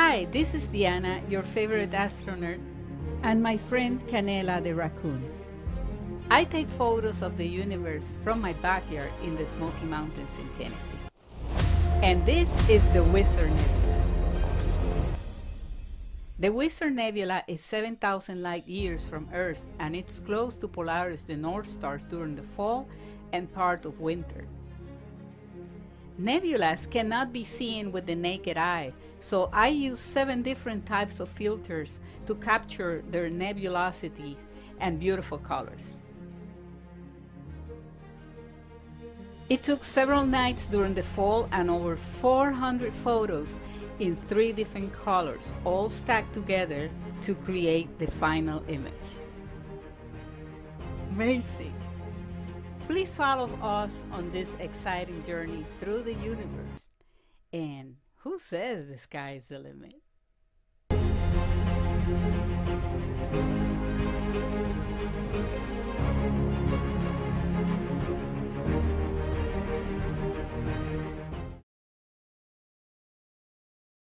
Hi, this is Diana, your favorite astronaut, and my friend Canela the raccoon. I take photos of the universe from my backyard in the Smoky Mountains in Tennessee. And this is the Wizard Nebula. The Wizard Nebula is 7,000 light-years from Earth, and it's close to Polaris, the North Star, during the fall and part of winter. Nebulas cannot be seen with the naked eye, so I use 7 different types of filters to capture their nebulosity and beautiful colors. It took several nights during the fall and over 400 photos in 3 different colors, all stacked together to create the final image. Amazing! Please follow us on this exciting journey through the universe. And who says the sky is the limit?